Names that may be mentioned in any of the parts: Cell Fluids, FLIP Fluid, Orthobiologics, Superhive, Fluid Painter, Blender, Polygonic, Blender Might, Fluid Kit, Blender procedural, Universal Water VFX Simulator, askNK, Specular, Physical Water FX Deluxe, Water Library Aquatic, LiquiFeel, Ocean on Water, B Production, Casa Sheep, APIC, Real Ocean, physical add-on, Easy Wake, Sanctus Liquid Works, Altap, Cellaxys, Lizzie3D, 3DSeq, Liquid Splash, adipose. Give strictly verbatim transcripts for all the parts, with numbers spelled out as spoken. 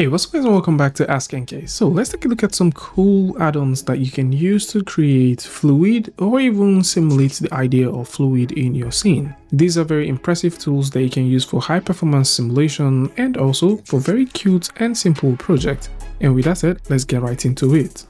Hey, what's up guys and welcome back to Ask N K. So let's take a look at some cool add-ons that you can use to create fluid or even simulate the idea of fluid in your scene. These are very impressive tools that you can use for high performance simulation and also for very cute and simple projects. And with that said, let's get right into it.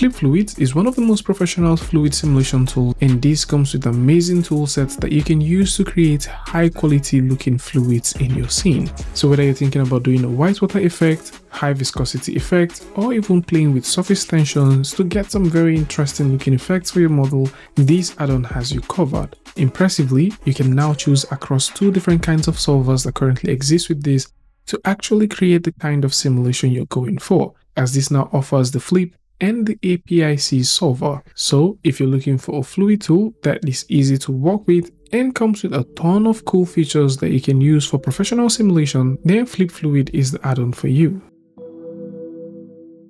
FLIP Fluid is one of the most professional fluid simulation tools, and this comes with amazing tool sets that you can use to create high quality looking fluids in your scene. So whether you're thinking about doing a whitewater effect, high viscosity effect, or even playing with surface tensions to get some very interesting looking effects for your model, this add-on has you covered. Impressively, you can now choose across two different kinds of solvers that currently exist with this to actually create the kind of simulation you're going for, as this now offers the FLIP and the A P I C solver. So if you're looking for a fluid tool that is easy to work with and comes with a ton of cool features that you can use for professional simulation, then FLIP Fluid is the add-on for you.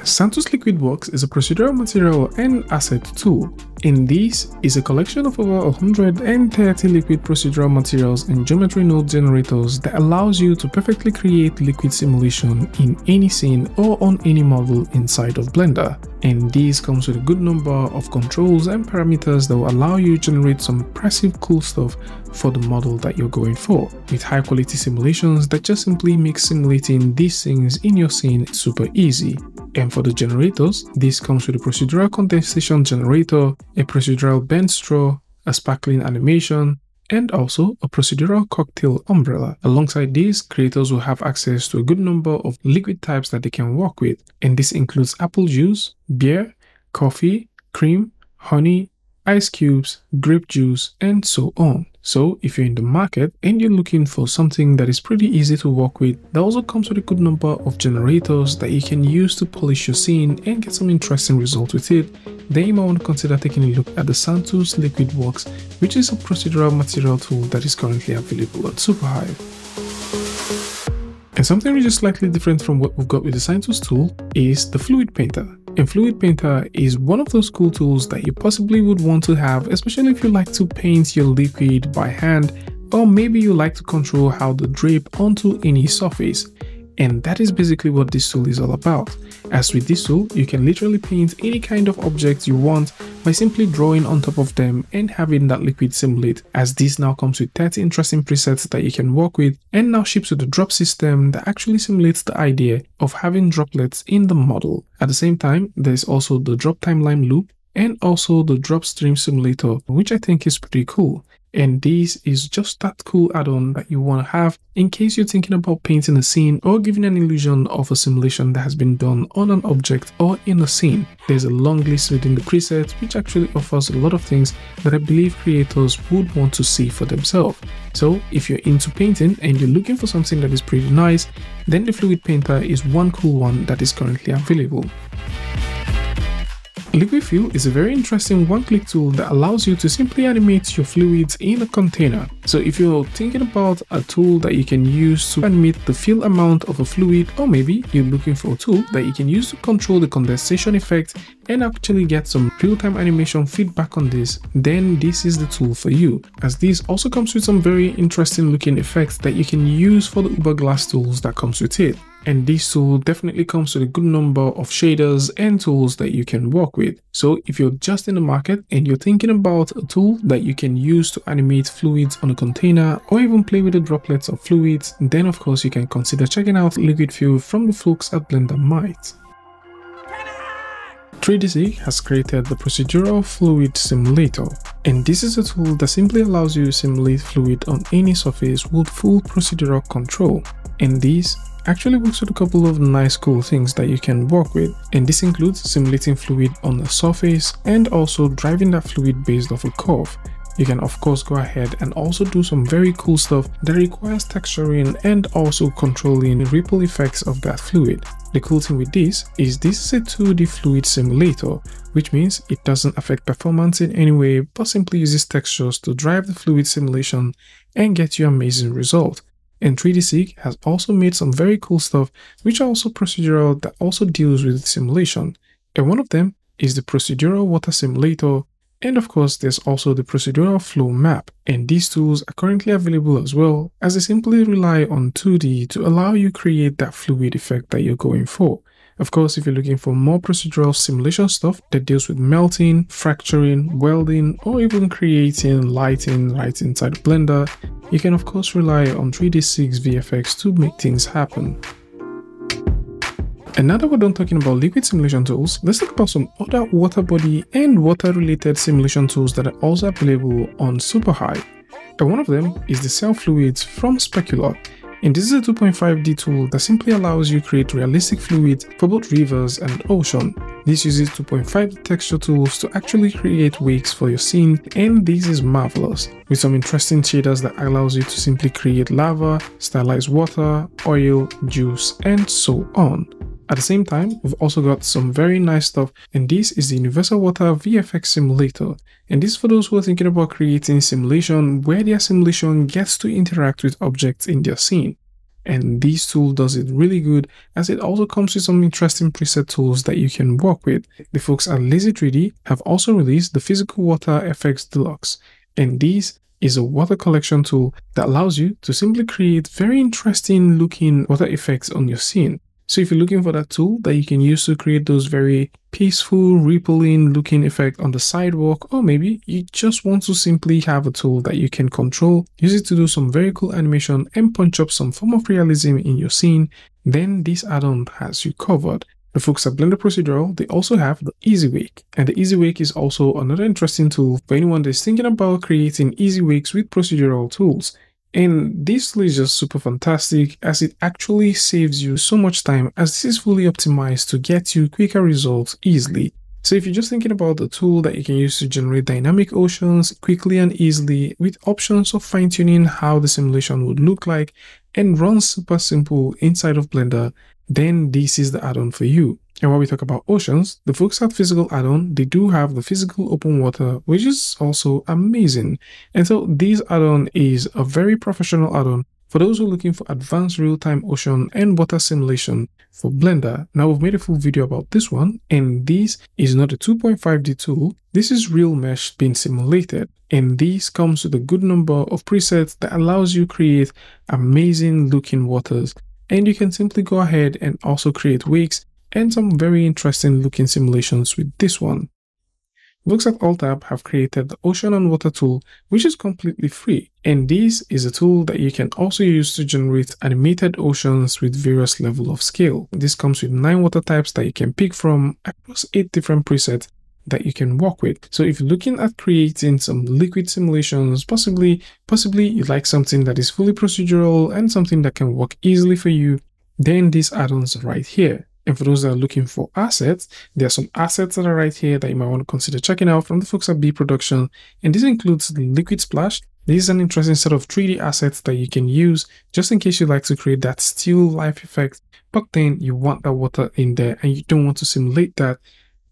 Sanctus Liquid Works is a procedural material and asset tool, and this is a collection of over one hundred thirty liquid procedural materials and geometry node generators that allows you to perfectly create liquid simulation in any scene or on any model inside of Blender. And this comes with a good number of controls and parameters that will allow you to generate some impressive cool stuff for the model that you're going for, with high quality simulations that just simply make simulating these things in your scene super easy. And for the generators, this comes with a procedural condensation generator, a procedural bend straw, a sparkling animation, and also a procedural cocktail umbrella. Alongside this, creators will have access to a good number of liquid types that they can work with, and this includes apple juice, beer, coffee, cream, honey, ice cubes, grape juice, and so on. So if you're in the market and you're looking for something that is pretty easy to work with, that also comes with a good number of generators that you can use to polish your scene and get some interesting results with it, then you might want to consider taking a look at the Sanctus Liquid Works, which is a procedural material tool that is currently available at Superhive. And something which is slightly different from what we've got with the Sanctus tool is the Fluid Painter. And Fluid Painter is one of those cool tools that you possibly would want to have, especially if you like to paint your liquid by hand, or maybe you like to control how to drape onto any surface. And that is basically what this tool is all about. As with this tool, you can literally paint any kind of object you want by simply drawing on top of them and having that liquid simulate, as this now comes with thirty interesting presets that you can work with, and now ships with a drop system that actually simulates the idea of having droplets in the model. At the same time, there's also the drop timeline loop and also the drop stream simulator, which I think is pretty cool. And this is just that cool add-on that you want to have in case you're thinking about painting a scene or giving an illusion of a simulation that has been done on an object or in a scene. There's a long list within the presets which actually offers a lot of things that I believe creators would want to see for themselves. So if you're into painting and you're looking for something that is pretty nice, then the Fluid Painter is one cool one that is currently available. LiquiFeel is a very interesting one-click tool that allows you to simply animate your fluids in a container. So if you're thinking about a tool that you can use to animate the fill amount of a fluid, or maybe you're looking for a tool that you can use to control the condensation effect and actually get some real-time animation feedback on this, then this is the tool for you, as this also comes with some very interesting looking effects that you can use for the Uber Glass tools that comes with it. And this tool definitely comes with a good number of shaders and tools that you can work with. So if you're just in the market and you're thinking about a tool that you can use to animate fluids on a container or even play with the droplets of fluids, then of course you can consider checking out LiquiFeel from the folks at Blender Might. three D Seq has created the procedural fluid simulator, and this is a tool that simply allows you to simulate fluid on any surface with full procedural control. And this actually works with a couple of nice cool things that you can work with, and this includes simulating fluid on a surface and also driving that fluid based off a curve. You can of course go ahead and also do some very cool stuff that requires texturing and also controlling ripple effects of that fluid. The cool thing with this is this is a two D fluid simulator, which means it doesn't affect performance in any way but simply uses textures to drive the fluid simulation and get you amazing result. And three D Seq has also made some very cool stuff which are also procedural that also deals with simulation, and one of them is the procedural water simulator, And of course, there's also the procedural flow map, and these tools are currently available as well, as they simply rely on two D to allow you create that fluid effect that you're going for. Of course, if you're looking for more procedural simulation stuff that deals with melting, fracturing, welding, or even creating lighting right inside Blender, you can of course rely on three D six V F X to make things happen. And now that we're done talking about liquid simulation tools, let's talk about some other water body and water related simulation tools that are also available on Superhive. And one of them is the Cell Fluids from Specular, and this is a two point five D tool that simply allows you to create realistic fluids for both rivers and ocean. This uses two point five D texture tools to actually create wakes for your scene, and this is marvelous, with some interesting shaders that allows you to simply create lava, stylized water, oil, juice, and so on. At the same time, we've also got some very nice stuff, and this is the Universal Water V F X Simulator. And this is for those who are thinking about creating simulation where their simulation gets to interact with objects in their scene. And this tool does it really good, as it also comes with some interesting preset tools that you can work with. The folks at Lizzie three D have also released the Physical Water F X Deluxe, and this is a water collection tool that allows you to simply create very interesting looking water effects on your scene. So if you're looking for that tool that you can use to create those very peaceful, rippling looking effect on the sidewalk, or maybe you just want to simply have a tool that you can control, use it to do some very cool animation and punch up some form of realism in your scene, then this add-on has you covered. The folks at Blender Procedural, they also have the Easy Wake, and the Easy Wake is also another interesting tool for anyone that's thinking about creating easy wakes with procedural tools. And this tool is just super fantastic, as it actually saves you so much time, as this is fully optimized to get you quicker results easily. So if you're just thinking about a tool that you can use to generate dynamic oceans quickly and easily, with options of fine-tuning how the simulation would look like and run super simple inside of Blender, then this is the add-on for you. And while we talk about oceans, the folks at Physical Add-on, they do have the Physical Open Water, which is also amazing. And so this add-on is a very professional add-on for those who are looking for advanced real-time ocean and water simulation for Blender. Now, we've made a full video about this one, and this is not a two point five D tool. This is real mesh being simulated, and this comes with a good number of presets that allows you to create amazing looking waters. And you can simply go ahead and also create wakes and some very interesting looking simulations with this one. Folks at Altap have created the Ocean on Water tool, which is completely free, and this is a tool that you can also use to generate animated oceans with various levels of scale. This comes with nine water types that you can pick from across eight different presets that you can work with. So if you're looking at creating some liquid simulations, possibly possibly you like something that is fully procedural and something that can work easily for you, then these add-ons right here. And for those that are looking for assets, there are some assets that are right here that you might want to consider checking out from the folks at B Production, and this includes the Liquid Splash. This is an interesting set of three D assets that you can use just in case you like to create that still life effect, but then you want that water in there and you don't want to simulate that.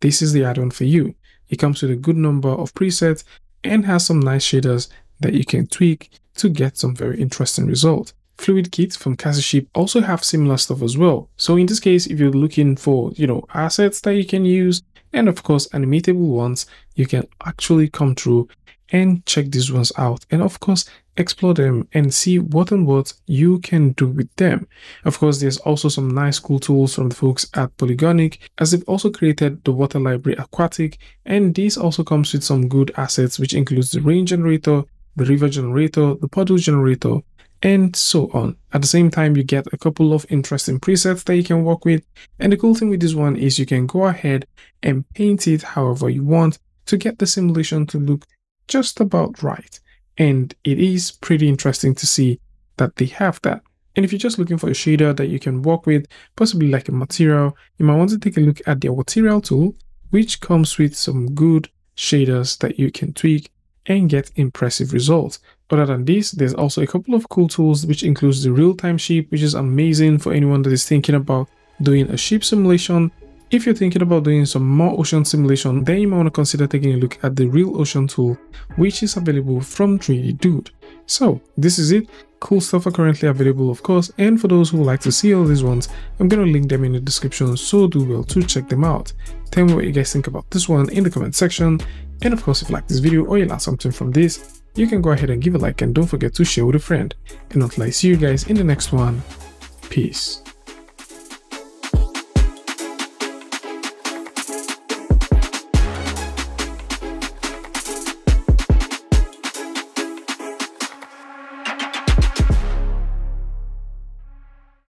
This is the add-on for you. It comes with a good number of presets and has some nice shaders that you can tweak to get some very interesting results. Fluid Kit from Casa Sheep also have similar stuff as well. So in this case, if you're looking for, you know, assets that you can use, and of course animatable ones, you can actually come through and check these ones out, and of course explore them and see what and what you can do with them. Of course, there's also some nice cool tools from the folks at Polygonic, as they've also created the Water Library Aquatic, and this also comes with some good assets, which includes the rain generator, the river generator, the puddle generator, and so on. At the same time, you get a couple of interesting presets that you can work with, and the cool thing with this one is you can go ahead and paint it however you want to get the simulation to look just about right, and it is pretty interesting to see that they have that. And if you're just looking for a shader that you can work with, possibly like a material, you might want to take a look at their material tool, which comes with some good shaders that you can tweak and get impressive results. Other than this, there's also a couple of cool tools, which includes the real-time ship, which is amazing for anyone that is thinking about doing a ship simulation, If you're thinking about doing some more ocean simulation, then you might want to consider taking a look at the Real Ocean tool, which is available from three D Dude. So this is it. Cool stuff are currently available, of course, and for those who like to see all these ones, I'm gonna link them in the description, so do well to check them out. Tell me what you guys think about this one in the comment section, and of course, if you like this video or you learned something from this, you can go ahead and give a like, and don't forget to share with a friend. And until I see you guys in the next one, peace.